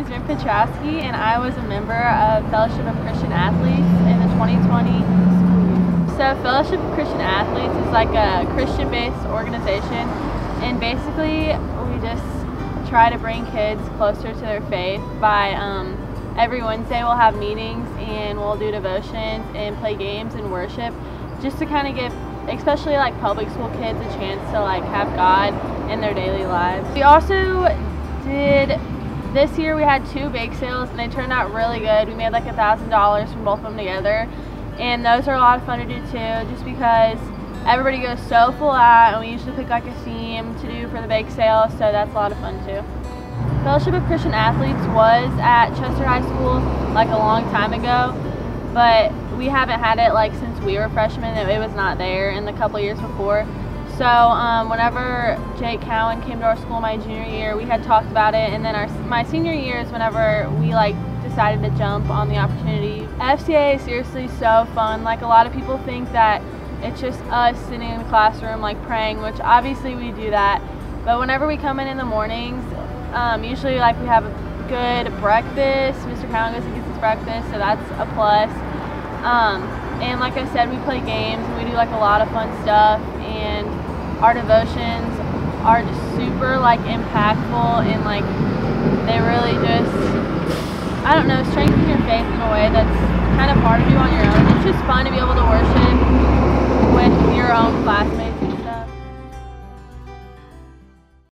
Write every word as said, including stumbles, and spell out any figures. is Jim Petrowski, and I was a member of Fellowship of Christian Athletes in the twenty twenty school year. So Fellowship of Christian Athletes is like a Christian-based organization, and basically we just try to bring kids closer to their faith by um, every Wednesday we'll have meetings and we'll do devotions and play games and worship, just to kind of give especially like public school kids a chance to like have God in their daily lives. We also did, this year we had two bake sales and they turned out really good. We made like a thousand dollars from both of them together, and those are a lot of fun to do too, just because everybody goes so full out, and we usually pick like a theme to do for the bake sale, so that's a lot of fun too. Fellowship of Christian Athletes was at Chester High School like a long time ago, but we haven't had it like since we were freshmen. It was not there in the couple years before. So um, whenever Jake Cowan came to our school my junior year, we had talked about it, and then our, my senior year is whenever we like decided to jump on the opportunity. F C A is seriously so fun. Like, a lot of people think that it's just us sitting in the classroom like praying, which obviously we do that, but whenever we come in in the mornings, um, usually like we have a good breakfast. Mister Cowan goes and gets his breakfast, so that's a plus. Um, and like I said, we play games and we do like a lot of fun stuff, and our devotions are just super like impactful, and like they really just, I don't know, strengthen your faith in a way that's kind of hard to do on your own. It's just fun to be able to worship with your own classmates.